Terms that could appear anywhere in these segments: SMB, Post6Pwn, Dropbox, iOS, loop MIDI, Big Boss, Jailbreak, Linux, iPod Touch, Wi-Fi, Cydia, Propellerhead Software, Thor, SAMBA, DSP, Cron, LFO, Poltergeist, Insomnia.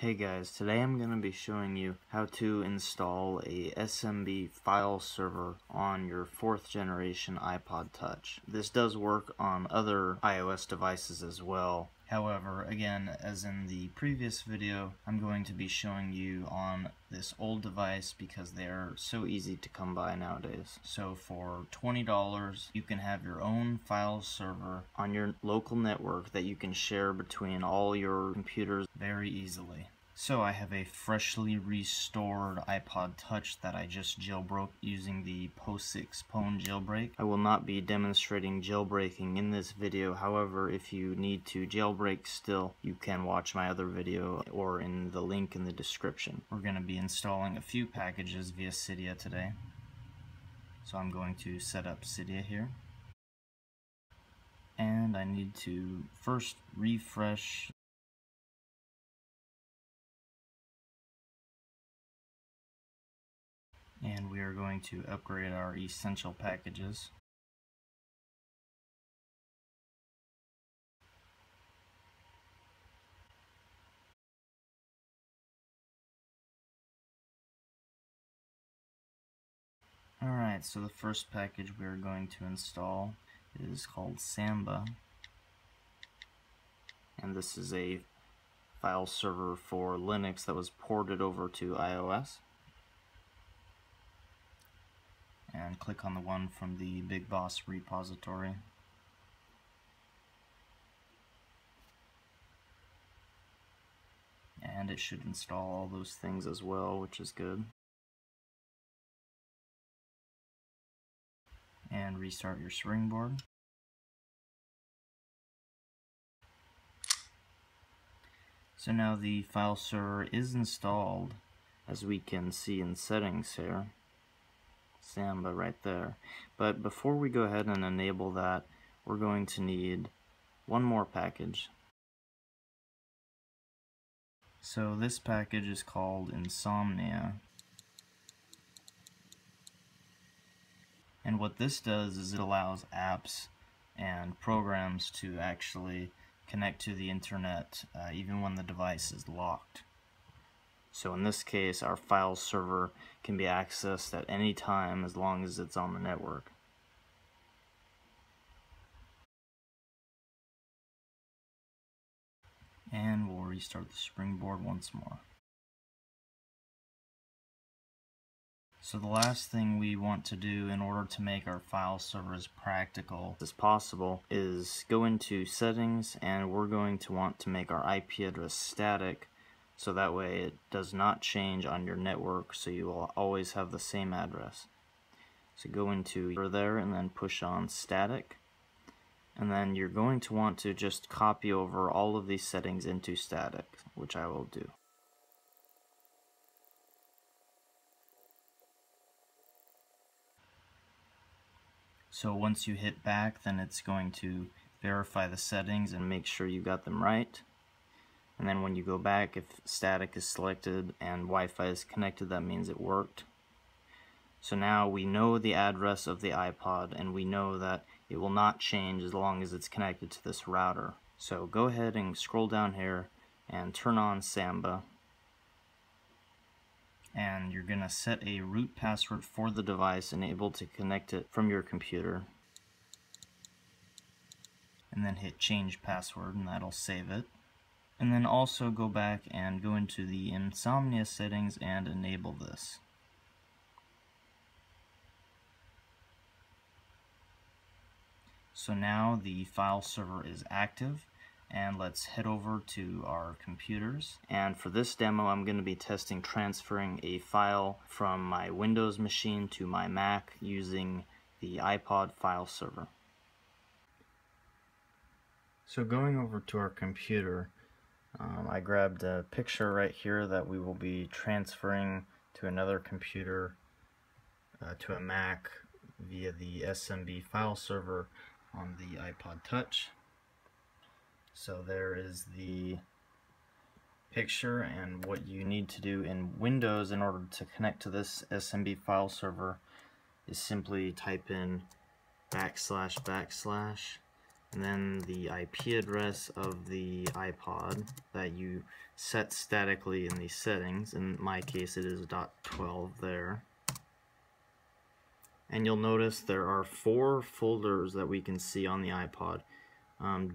Hey guys, today I'm going to be showing you how to install a SMB file server on your 4th generation iPod Touch. This does work on other iOS devices as well. However, again, as in the previous video, I'm going to be showing you on this old device because they are so easy to come by nowadays. So for $20, you can have your own file server on your local network that you can share between all your computers very easily. So I have a freshly restored iPod Touch that I just jailbroke using the Post6Pwn jailbreak. I will not be demonstrating jailbreaking in this video, however, if you need to jailbreak still, you can watch my other video or in the link in the description. We're going to be installing a few packages via Cydia today. So I'm going to set up Cydia here. And I need to first refresh and we are going to upgrade our essential packages. Alright, so the first package we are going to install is called Samba, and this is a file server for Linux that was ported over to iOS. And click on the one from the Big Boss repository. And it should install all those things as well, which is good. And restart your springboard. So now the file server is installed, as we can see in settings here. Samba right there. But before we go ahead and enable that, we're going to need one more package. So this package is called Insomnia. And what this does is it allows apps and programs to actually connect to the internet even when the device is locked. So in this case, our file server can be accessed at any time as long as it's on the network. And we'll restart the springboard once more. So the last thing we want to do in order to make our file server as practical as possible is go into settings, and we're going to want to make our IP address static. So that way it does not change on your network, so you will always have the same address. So go into there and then push on static. And then you're going to want to just copy over all of these settings into static, which I will do. So once you hit back, then it's going to verify the settings and make sure you got them right. And then when you go back, if static is selected and Wi-Fi is connected, that means it worked. So now we know the address of the iPod, and we know that it will not change as long as it's connected to this router. So go ahead and scroll down here and turn on Samba. And you're going to set a root password for the device and able to connect it from your computer. And then hit change password, and that'll save it. And then also go back and go into the Insomnia settings and enable this. So now the file server is active, and let's head over to our computers. And for this demo, I'm going to be testing transferring a file from my Windows machine to my Mac using the iPod file server. So going over to our computer, I grabbed a picture right here that we will be transferring to another computer, to a Mac, via the SMB file server on the iPod Touch. So there is the picture, and what you need to do in Windows in order to connect to this SMB file server is simply type in // and then the IP address of the iPod that you set statically in the settings. In my case it is .12 there. And you'll notice there are four folders that we can see on the iPod.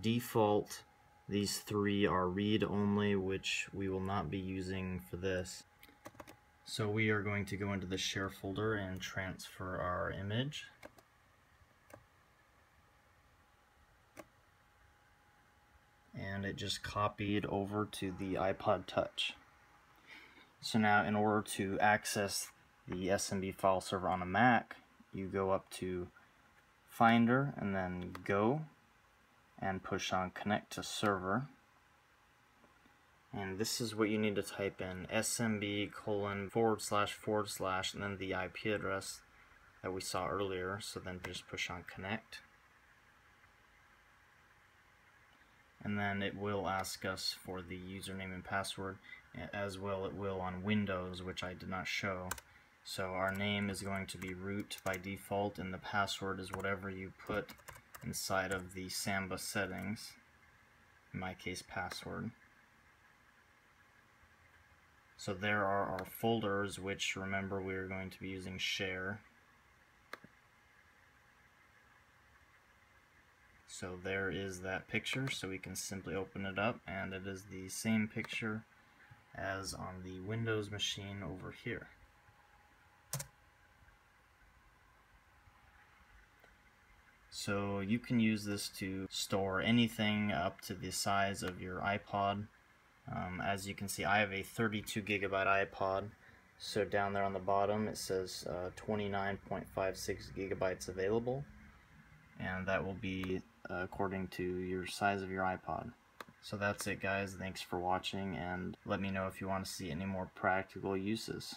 Default, these three are read only, which we will not be using for this. So we are going to go into the share folder and transfer our image. And it just copied over to the iPod Touch. So now in order to access the SMB file server on a Mac, you go up to Finder and then Go and push on Connect to Server. And this is what you need to type in: smb:// and then the IP address that we saw earlier. So then just push on Connect. And then it will ask us for the username and password. As well, it will on Windows, which I did not show. So our name is going to be root by default, and the password is whatever you put inside of the Samba settings. In my case, password. So there are our folders, which, remember, we are going to be using share. So there is that picture, so we can simply open it up, and it is the same picture as on the Windows machine over here. So you can use this to store anything up to the size of your iPod. As you can see, I have a 32 gigabyte iPod, so down there on the bottom it says 29.56 gigabytes available, and that will be according to your size of your iPod. So that's it, guys. Thanks for watching, and let me know if you want to see any more practical uses.